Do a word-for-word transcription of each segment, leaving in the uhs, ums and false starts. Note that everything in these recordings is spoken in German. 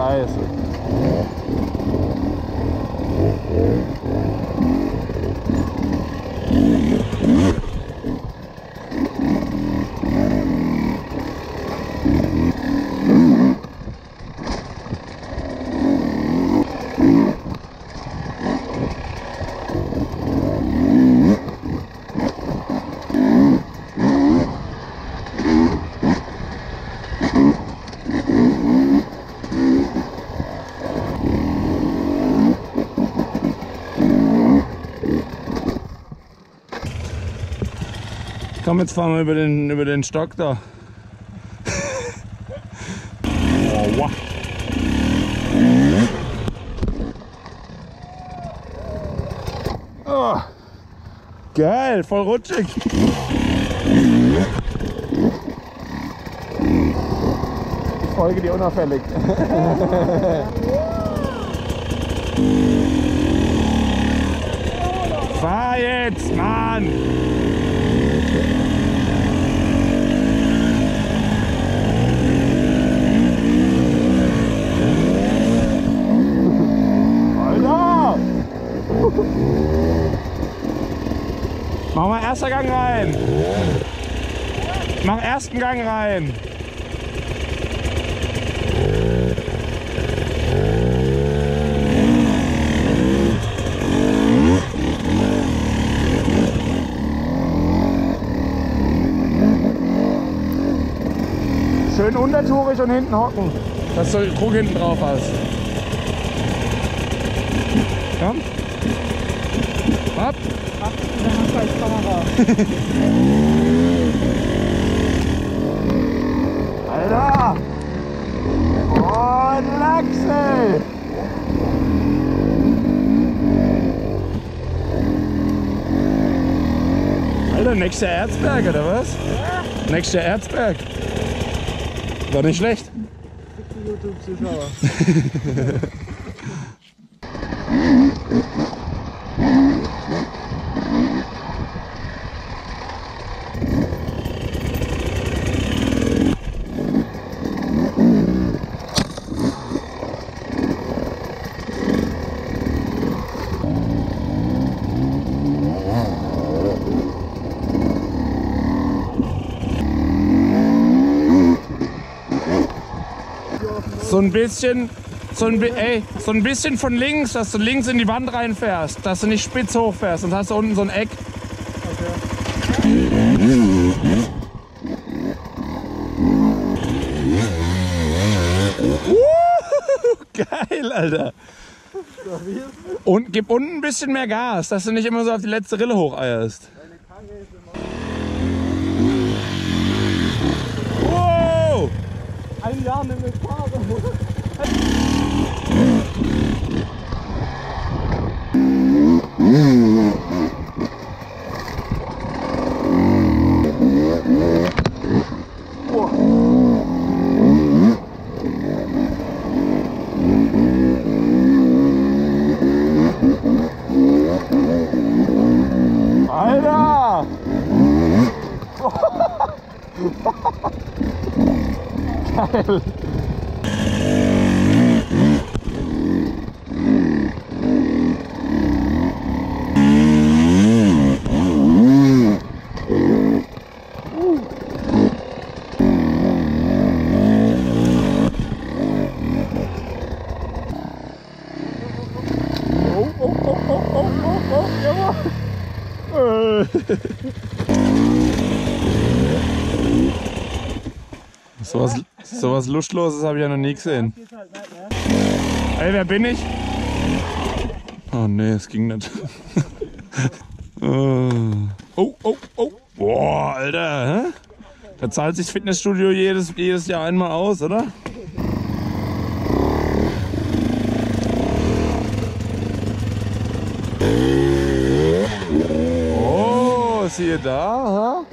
Scheiße. Komm, jetzt fahren wir über den, über den Stock da. Oh, geil, voll rutschig. Ich folge dir unauffällig. Fahr jetzt, Mann! Machen wir erster Gang rein. Mach ersten Gang rein. Schön untertourig und hinten hocken, dass du den Krug hinten drauf hast. Komm. Ab. Ab. Dann hast du als Kamera. Alter! Und Lachs, ey! Alter, nächster Erzberg, oder was? Ja. Nächster Erzberg. War nicht schlecht. YouTube-Zuschauer. So ein bisschen, so ein, ey, so ein bisschen von links, dass du links in die Wand reinfährst, dass du nicht spitz hochfährst, sonst hast du unten so ein Eck. Okay. Uh, geil, Alter. Und gib unten ein bisschen mehr Gas, dass du nicht immer so auf die letzte Rille hocheierst. Ein Jahr mit mir fahren. Alter! Geil! So was, so was Lustloses habe ich ja noch nie gesehen. Ey, wer bin ich? Oh ne, es ging nicht. Oh, oh, oh. Boah, Alter. Hä? Da zahlt sich das Fitnessstudio jedes, jedes Jahr einmal aus, oder? Oh, siehe da, hä?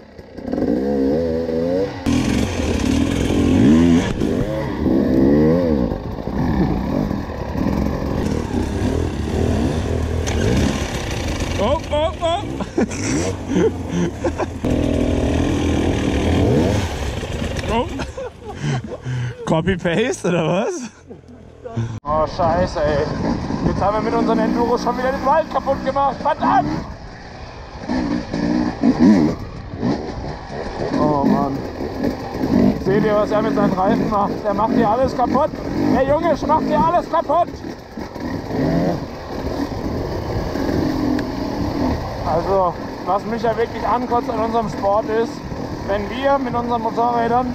Oh, oh, oh! Oh! Copy-Paste, oder was? Oh, scheiße, ey. Jetzt haben wir mit unseren Enduro schon wieder den Wald kaputt gemacht. Verdammt! Oh, Mann. Seht ihr, was er mit seinen Reifen macht? Er macht hier alles kaputt. Der Junge macht hier alles kaputt. Also, was mich ja wirklich ankotzt an unserem Sport ist, wenn wir mit unseren Motorrädern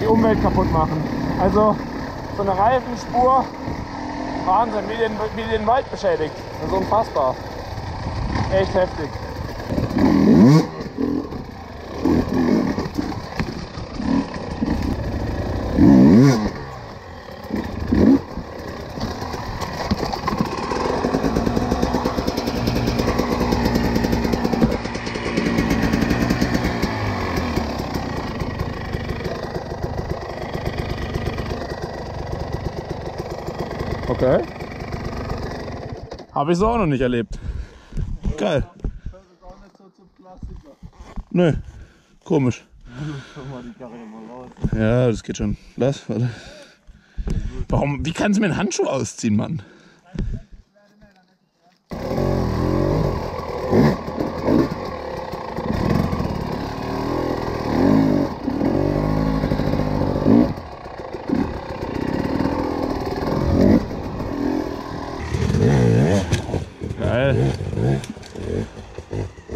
die Umwelt kaputt machen. Also so eine Reifenspur, Wahnsinn, wie den, wie den Wald beschädigt. Das ist unfassbar. Echt heftig. Okay. Habe ich so auch noch nicht erlebt. Nee, geil. Gehört auch nicht so zum Klassiker. Nö, komisch. Ja, das geht schon. Lass, warte. Warum, wie kannst du mir einen Handschuh ausziehen, Mann?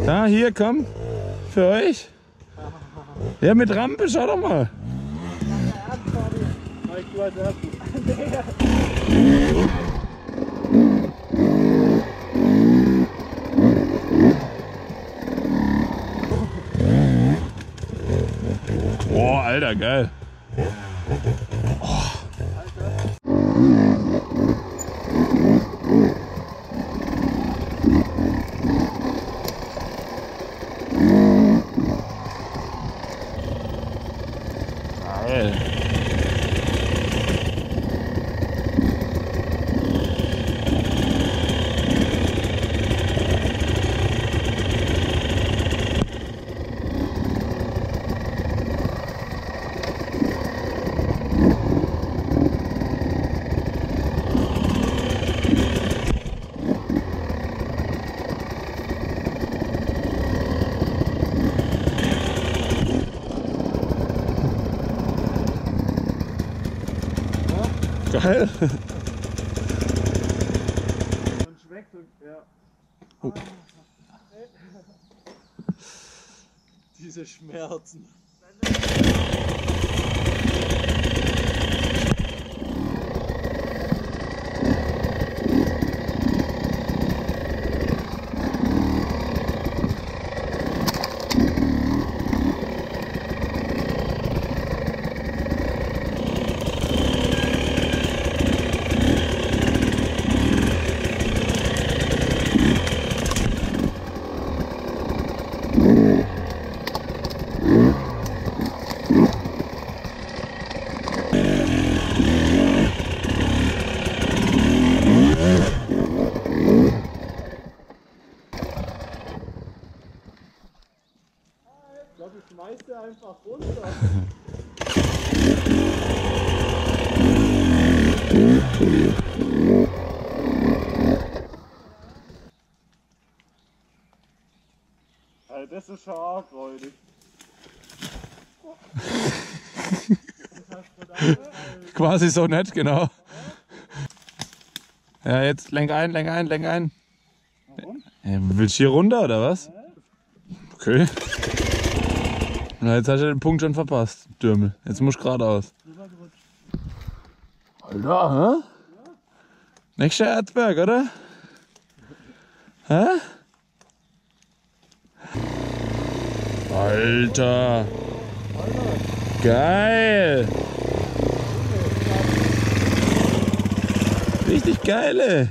Da, hier, komm, für euch. Ja, mit Rampe, schau doch mal. Boah, Alter, geil. Geil. Und schmeckt und ja. Oh. Diese Schmerzen. Einfach runter. Alter, das ist schon arg, Leute. Quasi so nett, genau. Ja, jetzt lenk ein, lenk ein, lenk ein. Warum? Willst du hier runter oder was? Okay. Na, jetzt hast du den Punkt schon verpasst, Dürmel. Jetzt musst du geradeaus. Alter, hä? Ja. Nächster Erdberg, oder? Hä? Alter! Geil! Richtig geil, ey!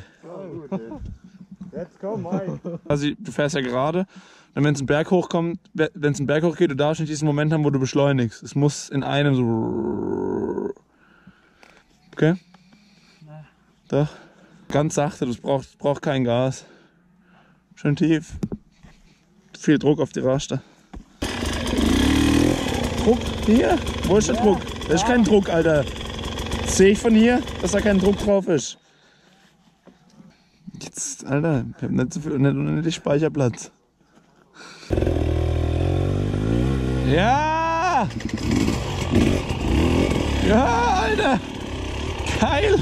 Jetzt komm, Mike! Also, du fährst ja gerade. Und wenn es einen Berg hochkommt, wenn es einen Berg hochgeht, du darfst nicht diesen Moment haben, wo du beschleunigst. Es muss in einem so. Okay? Na. Doch. Ganz sachte, das braucht, das braucht kein Gas. Schön tief. Viel Druck auf die Raste. Druck? Hier? Wo ist der ja, Druck? Das ist ja kein Druck, Alter. Jetzt sehe ich von hier, dass da kein Druck drauf ist. Jetzt, Alter, ich habe nicht so viel unnötig Speicherplatz. Ja! Ja, Alter! Geil!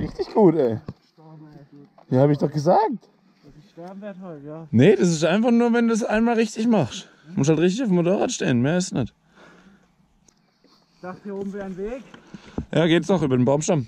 Richtig gut, ey. Ja, hab ich doch gesagt. Nee, das ist einfach nur, wenn du es einmal richtig machst. Du musst halt richtig auf dem Motorrad stehen, mehr ist nicht. Ich dachte, hier oben wäre ein Weg. Ja, geht's noch über den Baumstamm.